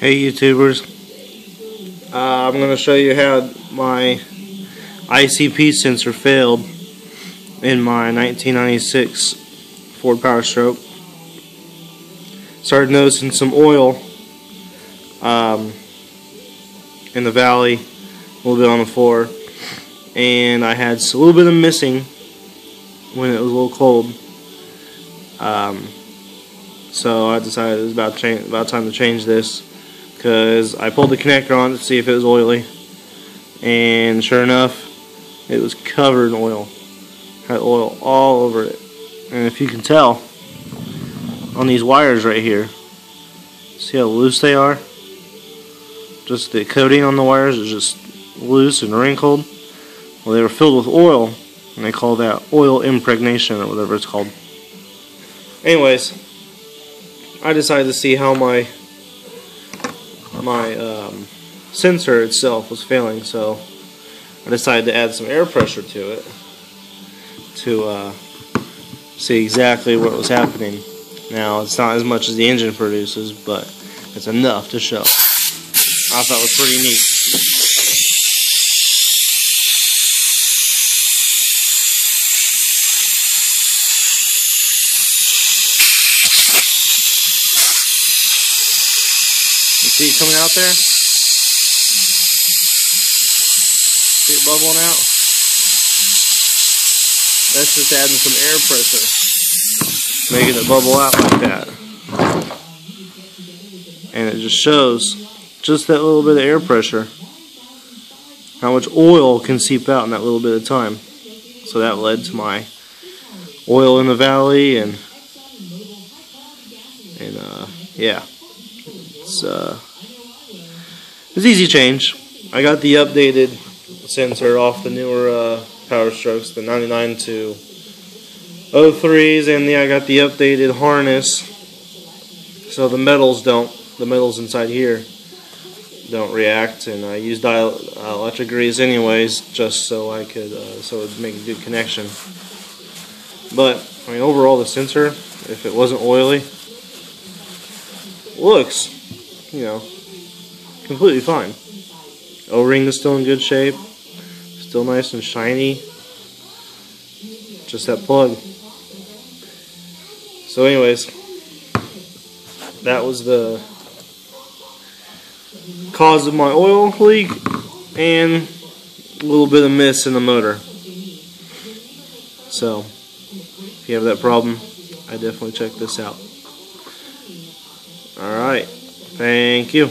Hey YouTubers, I'm going to show you how my ICP sensor failed in my 1996 Ford Power Stroke. Started noticing some oil in the valley, a little bit on the floor, and I had a little bit of missing when it was a little cold. So I decided it was about time to change this, because I pulled the connector on to see if it was oily, and sure enough, it was covered in oil. Had oil all over it, and if you can tell on these wires right here, see how loose they are? Just the coating on the wires is just loose and wrinkled. Well, they were filled with oil, and they call that oil impregnation or whatever it's called. Anyways, I decided to see how my sensor itself was failing, so I decided to add some air pressure to it to see exactly what was happening. Now, it's not as much as the engine produces, but it's enough to show. I thought it was pretty neat. See it coming out there? See it bubbling out? That's just adding some air pressure, making it bubble out like that. And it just shows just that little bit of air pressure, how much oil can seep out in that little bit of time. So that led to my oil in the valley, and yeah. It's easy change. I got the updated sensor off the newer Power Strokes, the 99 to 03s, and I got the updated harness, so the metals inside here don't react, and I used dielectric grease anyways, just so I could so it would make a good connection. But I mean, overall, the sensor, if it wasn't oily, looks, you know, completely fine. O-ring is still in good shape, still nice and shiny. Just that plug. So anyways, that was the cause of my oil leak and a little bit of miss in the motor. So if you have that problem, I definitely check this out. Alright. Thank you.